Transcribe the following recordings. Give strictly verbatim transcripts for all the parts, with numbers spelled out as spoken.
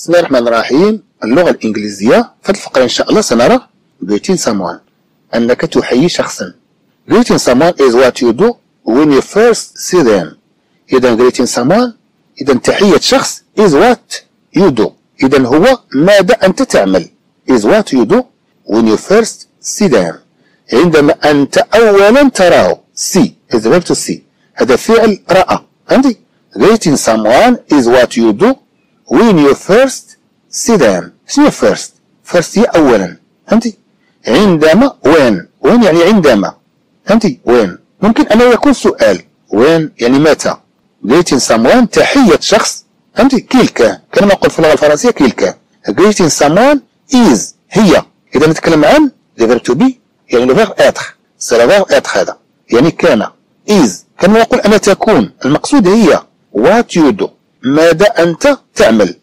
بسم الله الرحمن الرحيم. اللغة الإنجليزية. في هذه الفقرة إن شاء الله سنرى greeting someone، أنك تحيي شخصا. greeting someone is what you do when you first see them. إذا greeting someone، إذا تحية شخص is what you do. إذا هو ماذا أنت تعمل is what you do when you first see them. عندما أنت أولا تراه. see is the verb to see. هذا فعل رأى. عندي greeting someone is what you do when you first see them. شنو first؟ first هي أولا. فهمتي؟ عندما وين؟ وين يعني عندما. فهمتي؟ وين؟ ممكن أن يكون سؤال. وين يعني متى؟ greeting someone تحية شخص. فهمتي؟ كيلكا، كما نقول في اللغة الفرنسية كيلكا. greeting someone is هي. إذا نتكلم عن the verb to be يعني le verb être. c'est le verb être هذا. يعني كان. is كما نقول أن تكون. المقصود هي what you do. ماذا أنت تعمل.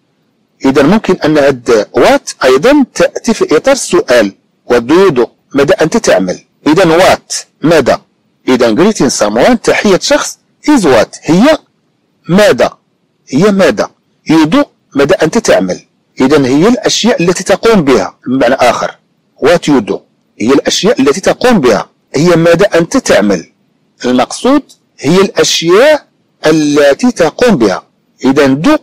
إذا ممكن أن هاد what أيضا تأتي في إطار السؤال. what do you do؟ ماذا أنت تعمل. إذا what ماذا. إذا greeting someone تحية شخص is what هي ماذا. هي ماذا. you do ماذا أنت تعمل. إذا هي الأشياء التي تقوم بها. بمعنى آخر what you do هي الأشياء التي تقوم بها. هي ماذا أنت تعمل. المقصود هي الأشياء التي تقوم بها. إذا دو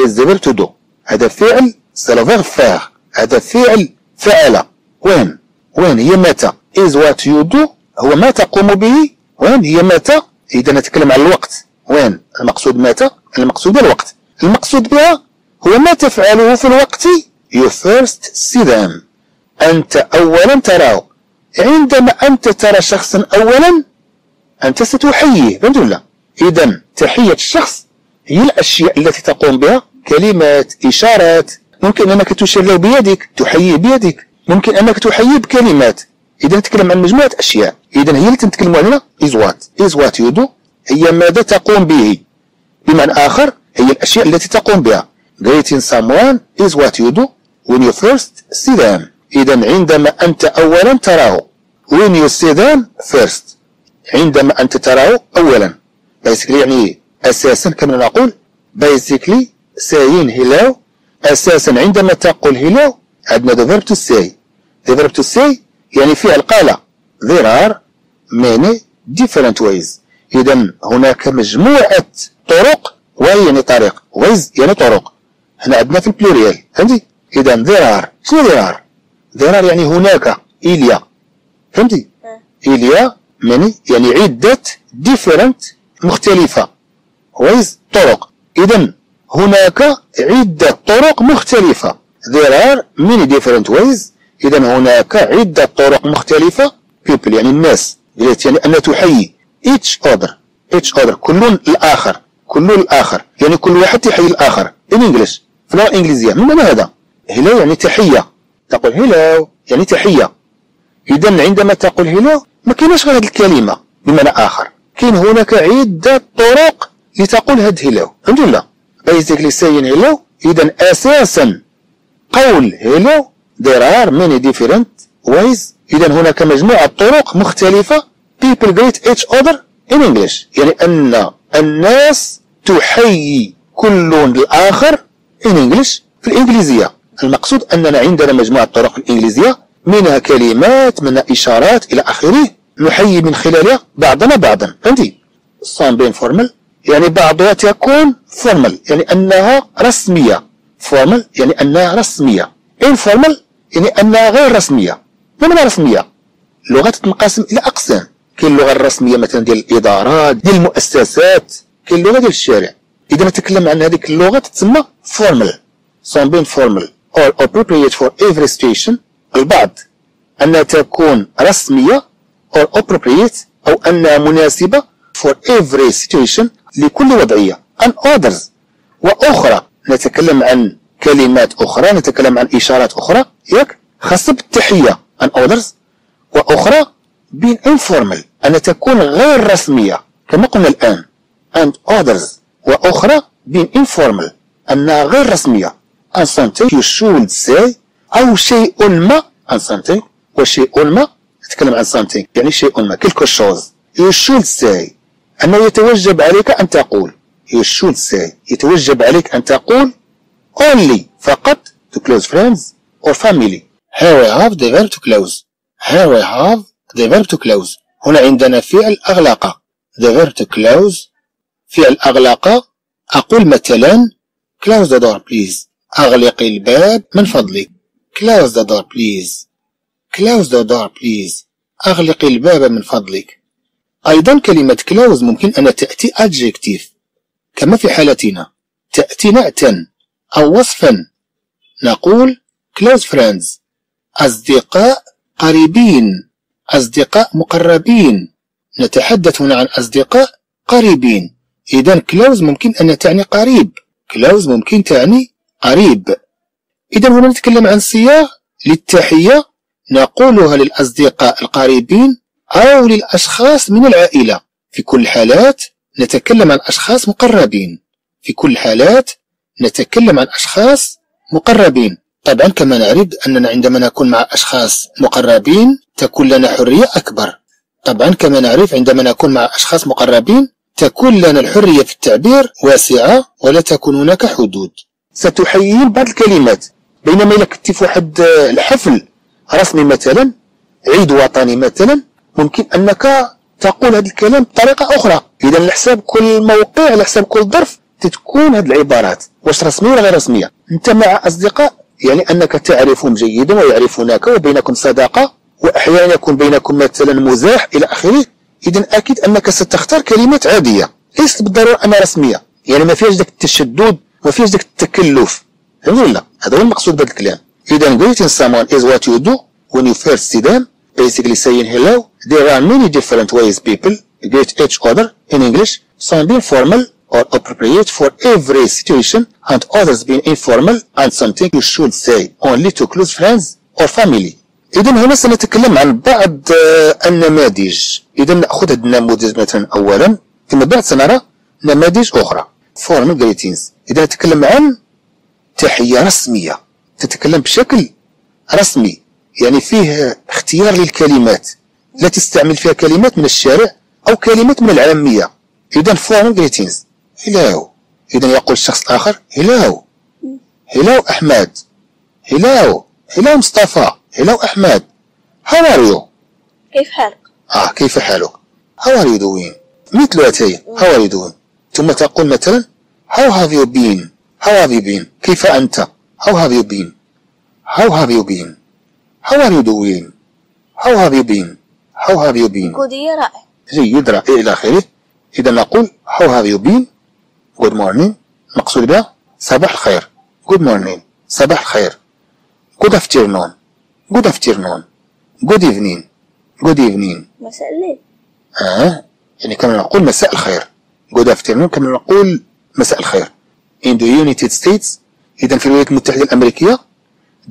is the verb to do. هذا فعل c'est le verbe faire. هذا فعل فعل. وين؟ وين هي متى. is what you do هو ما تقوم به. وين هي متى. إذا نتكلم عن الوقت. وين المقصود متى. المقصود الوقت. المقصود بها هو ما تفعله في الوقت you first see them. أنت أولا تراه. عندما أنت ترى شخصا أولا أنت ستحييه. فهمت ولا؟ إذا تحية الشخص هي الأشياء التي تقوم بها. كلمات، إشارات. ممكن أنك تشير له بيدك، تحييه بيدك. ممكن أنك تحييه بكلمات. إذا نتكلم عن مجموعة أشياء. إذا هي التي نتكلم عنها is what. is what you do هي ماذا تقوم به. بمعنى آخر هي الأشياء التي تقوم بها. greeting someone is what you do when you first see them. إذا عندما أنت أولا تراه. when you see them first. عندما أنت تراه أولا. basically يعني أساسا كما نقول basically saying hello. أساسا عندما تقول hello عندنا the verb to say. the verb to say يعني فعل قال. there are many different ways. إذا هناك مجموعة طرق. way يعني طريق. ways يعني طرق. هنا عندنا في البلوريال. فهمتي؟ إذا there are شنو there are؟ there are يعني هناك. إليا فهمتي؟ إليا many يعني عدة. different مختلفة. ways طرق. إذا هناك عدة طرق مختلفة. there are many different ways. إذا هناك عدة طرق مختلفة. people يعني الناس. يعني أن تحيي each other. each other كل الآخر. كل الآخر يعني كل واحد يحيي الآخر. in English في اللغة الإنجليزية. من هذا؟ hello يعني تحية. تقول hello يعني تحية. إذا عندما تقول hello ما كايناش غير هذه الكلمة. بمعنى آخر كاين هناك عدة طرق لتقول هاد hello. الحمد لله basically saying hello. إذا أساسا قول hello there are many different ways. إذا هناك مجموعة طرق مختلفة. people greet each other in English يعني أن الناس تحيي كل الآخر in English في الإنجليزية. المقصود أننا عندنا مجموعة طرق الإنجليزية منها كلمات، منها إشارات إلى آخره، نحيي من خلالها بعضنا بعضا. فهمتي؟ some being formal يعني بعضها تكون formal يعني أنها رسمية. formal يعني أنها رسمية. informal يعني أنها غير رسمية. ما معنى رسمية؟ اللغة تتنقسم إلى أقسام. كاين اللغة الرسمية مثلا ديال الإدارات، ديال المؤسسات، كاين اللغة ديال الشارع. إذا نتكلم عن هذيك اللغة تتسمى formal. some being formal or appropriate for every situation. البعض أنها تكون رسمية or appropriate أو أنها مناسبة for every situation لكل وضعية. and others وأخرى. نتكلم عن كلمات أخرى، نتكلم عن إشارات أخرى ياك خاصة بالتحية. and others وأخرى being informal أن تكون غير رسمية كما قلنا الآن. and others وأخرى being informal أنها غير رسمية. and something you should say أو شيء ما. and something وشيء ما. نتكلم عن something يعني شيء ما quelque chose. you should say أنه يتوجب عليك أن تقول. you should say يتوجب عليك أن تقول only فقط to close friends or family. Here we have the verb to close. Here we have the verb to close. هنا عندنا فعل أغلق. The verb to close. فعل أغلق. أقول مثلا close the door please. أغلق الباب من فضلك. Close the door please. Close the door please. أغلق الباب من فضلك. أيضا كلمة close ممكن أن تأتي adjective كما في حالتنا، تأتي نعتا أو وصفا. نقول close friends، أصدقاء قريبين، أصدقاء مقربين. نتحدث هنا عن أصدقاء قريبين. إذا close ممكن أن تعني قريب. close ممكن تعني قريب. إذا هنا نتكلم عن صيغ للتحية نقولها للأصدقاء القريبين أو للأشخاص من العائلة. في كل الحالات نتكلم عن أشخاص مقربين. في كل الحالات نتكلم عن أشخاص مقربين. طبعا كما نعرف أننا عندما نكون مع أشخاص مقربين تكون لنا حرية أكبر. طبعا كما نعرف عندما نكون مع أشخاص مقربين تكون لنا الحرية في التعبير واسعة ولا تكون هناك حدود. ستحيين بعض الكلمات. بينما إذا كنت في واحد الحفل رسمي مثلا، عيد وطني مثلا، ممكن أنك تقول هذا الكلام بطريقة أخرى. إذا على حساب كل موقع، على حساب كل ظرف تتكون هذه العبارات، واش رسمية ولا غير رسمية. أنت مع أصدقاء يعني أنك تعرفهم جيدا ويعرفونك وبينكم صداقة، وأحيانا يكون بينكم مثلا مزاح إلى آخره. إذا أكيد أنك ستختار كلمات عادية، ليست بالضرورة أنها رسمية، يعني ما فيهاش ذاك التشدد وما فيهاش ذاك التكلف. فهمتوا؟ هذا هو المقصود بهذا الكلام. إذا greeting someone is what you do when you first see them. Basically saying hello. There are many different ways people greet each other in English, some being formal or appropriate for every situation and others being informal and something you should say only to close friends or family. إذا هنا سنتكلم عن بعض النماذج. إذا نأخذ هذا النموذج مثلا أولا، ثم بعد سنرى نماذج أخرى. formal greetings. إذا نتكلم عن تحية رسمية، تتكلم بشكل رسمي، يعني فيه اختيار للكلمات، لا تستعمل فيها كلمات من الشارع أو كلمات من العامية. إذا formal greetings hello. إذا يقول الشخص الآخر hello hello أحمد، hello hello مصطفى، hello أحمد، how are you، كيف حالك؟ آه كيف حالك، how are you doing، مثل هذه how are you doing. ثم تقول مثلا how have you been، how have you been كيف أنت، how have you been how have you been how are you doing how have you been how have you been جيد رائع إلى آخره. إذا نقول how have you been good morning، مقصود بها صباح الخير good morning صباح الخير، good afternoon good afternoon good evening good evening مساء الليل. آه يعني كما نقول مساء الخير good afternoon كما نقول مساء الخير. in the United States إذا في الولايات المتحدة الأمريكية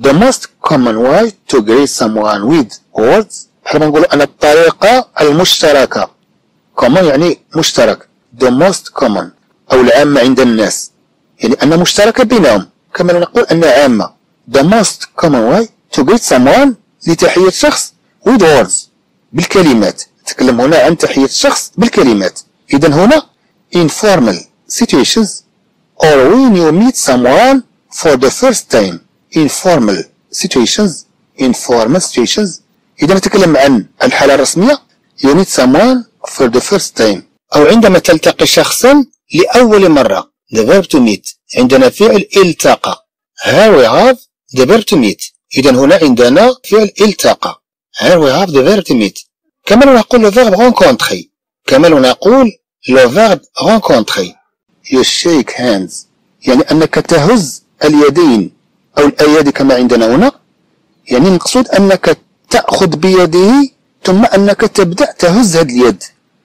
the most common way to greet someone with words، بحال ما نقولوا أن الطريقة المشتركة، common يعني مشترك، the most common أو العامة عند الناس، يعني أن مشتركة بينهم، كما نقول أن عامة. the most common way to greet someone لتحية شخص with words بالكلمات، نتكلم هنا عن تحية شخص بالكلمات. إذا هنا informal situations or when you meet someone for the first time. informal situations informal situations. إذا نتكلم عن الحالة الرسمية you meet someone for the first time، أو عندما تلتقي شخصا لأول مرة. the verb to meet عندنا فعل التقى. here we have the verb to meet. إذا هنا عندنا فعل التقى. here we have the verb to meet. كما نقول le verb rencontrer، كما نقول le verb rencontrer. you shake hands يعني أنك تهز اليدين أو الأيادي كما عندنا هنا، يعني المقصود أنك تأخذ بيده ثم أنك تبدأ تهز هذه اليد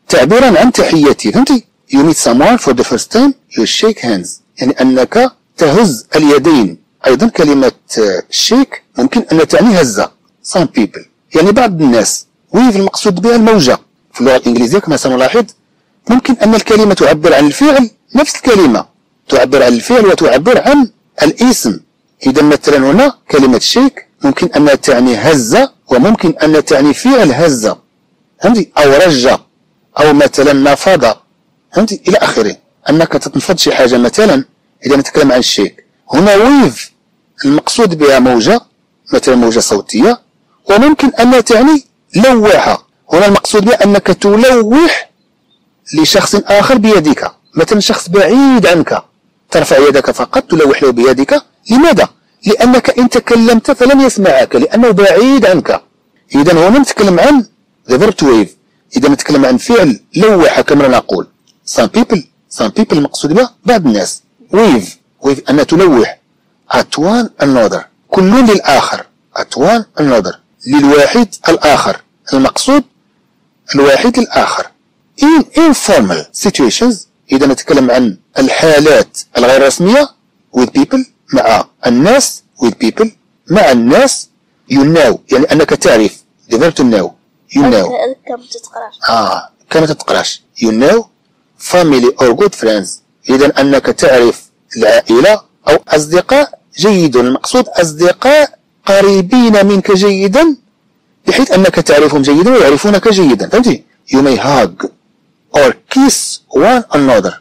تعبيرا عن تحيتي. فهمتي؟ you meet someone for the first time you shake hands، يعني أنك تهز اليدين. أيضا كلمة شيك ممكن أن تعني هزة some people يعني بعض الناس، ويف المقصود بها الموجة. في اللغة الإنجليزية كما سنلاحظ ممكن أن الكلمة تعبر عن الفعل، نفس الكلمة تعبر عن الفعل وتعبر عن الاسم. إذا مثلا هنا كلمة شيك ممكن أنها تعني هزة وممكن أنها تعني فعل هزة، فهمتي؟ أو رجة أو مثلا نفضة، فهمتي؟ إلى آخره، أنك تتنفض شي حاجة مثلا. إذا نتكلم عن الشيك هنا ويف المقصود بها موجة مثلا موجة صوتية، وممكن أنها تعني لواحة. هنا المقصود بها أنك تلوح لشخص آخر بيدك، مثلا شخص بعيد عنك ترفع يدك فقط تلوح له بيدك. لماذا؟ لأنك إن تكلمت فلن يسمعك لأنه بعيد عنك. إذا هنا نتكلم عن the verb to wave، إذا نتكلم عن فعل لوح كما نقول. some people some people المقصود بها بعض الناس. wave wave أن تلوح at one another، كل للآخر at one another، للواحد الآخر، المقصود الواحد الآخر. in informal situations إذا نتكلم عن الحالات الغير رسمية with people مع الناس، with people مع الناس. you know يعني أنك تعرف the verb to know، you know كما تتقراش آه كما تتقراش you know family or good friends إذا أنك تعرف العائلة أو أصدقاء جيد، المقصود أصدقاء قريبين منك جيدا بحيث أنك تعرفهم جيدا ويعرفونك جيدا، فهمتي؟ you may hug or kiss one another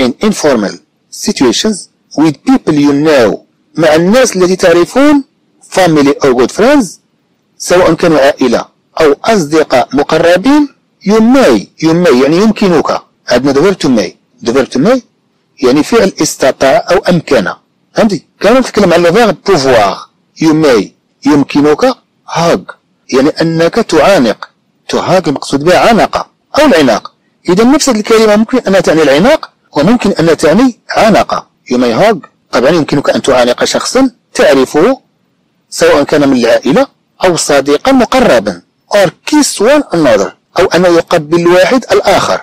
in informal situations with people you know مع الناس التي تعرفون family or good friends سواء كانوا عائلة أو أصدقاء مقربين. you may you may يعني يمكنك، عندنا the verb to may the verb to may يعني فعل استطاع أو أمكن، فهمتي؟ كنا نتكلم على verb pouvoir you may يمكنك hug يعني أنك تعانق، to hug المقصود بها عنقة أو العناق. إذا نفس الكلمة ممكن أنها تعني العناق وممكن أنها تعني عنقة. you may hug طبعا يمكنك أن تعانق شخصا تعرفه سواء كان من العائلة أو صديقا مقربا، or kiss one another أو أنه يقبل واحد الآخر،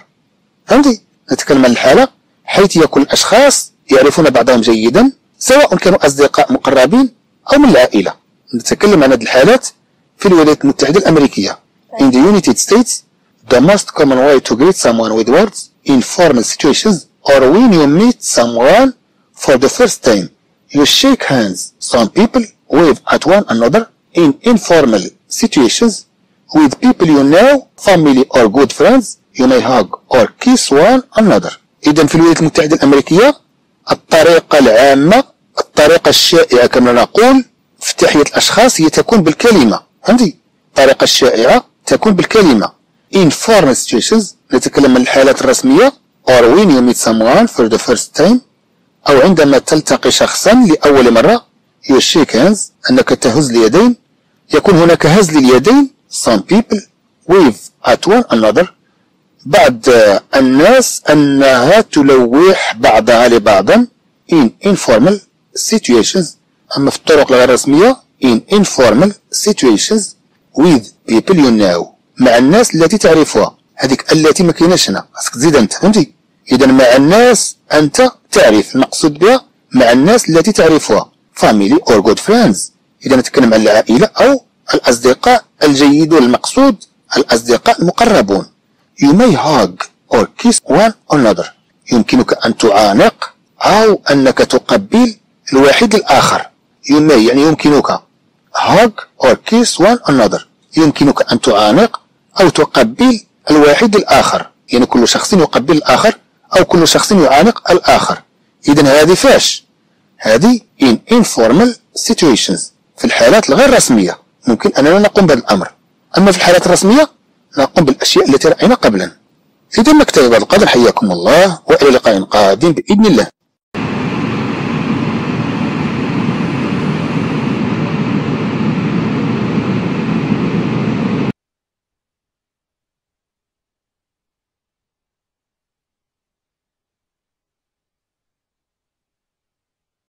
فهمتي؟ نتكلم عن الحالة حيث يكون الأشخاص يعرفون بعضهم جيدا سواء كانوا أصدقاء مقربين أو من العائلة. نتكلم عن هذه الحالات في الولايات المتحدة الأمريكية. in the United States the most common way to greet someone with words in formal situations or when you meet someone for the first time. You shake hands. Some people wave at one another in informal situations with people you know, family or good friends. You may hug or kiss one another. إذا في الولايات المتحدة الأمريكية الطريقة العامة، الطريقة الشائعة كما نقول في تحية الأشخاص هي تكون بالكلمة، فهمتي؟ الطريقة الشائعة تكون بالكلمة. in formal situations نتكلم عن الحالات الرسمية، or when you meet someone for the first time أو عندما تلتقي شخصا لأول مرة. you shake hands أنك تهز اليدين، يكون هناك هز لليدين. some people wave at one another بعض الناس أنها تلوح بعضها لبعضا. in informal situations أما في الطرق الغير رسمية in informal situations with people you know مع الناس التي تعرفها، هذيك التي ما كايناش هنا خاصك تزيد انت، فهمتي؟ اذا مع الناس انت تعرف، المقصود بها مع الناس التي تعرفها family or good friends. اذا نتكلم عن العائله او الاصدقاء الجيد والمقصود الاصدقاء المقربون. you may hug or kiss one another يمكنك ان تعانق او انك تقبل الواحد الاخر. you may يعني يمكنك hug or kiss one another يمكنك ان تعانق او تقبل الواحد الآخر، يعني كل شخص يقبل الآخر أو كل شخص يعانق الآخر. إذا هذه فاش؟ هذه in informal situations في الحالات الغير رسمية ممكن أننا نقوم بهذا الأمر. أما في الحالات الرسمية نقوم بالأشياء التي رأينا قبلا. إذا ما اكتفى بهذا القدر، حياكم الله وإلى لقاء قادم بإذن الله.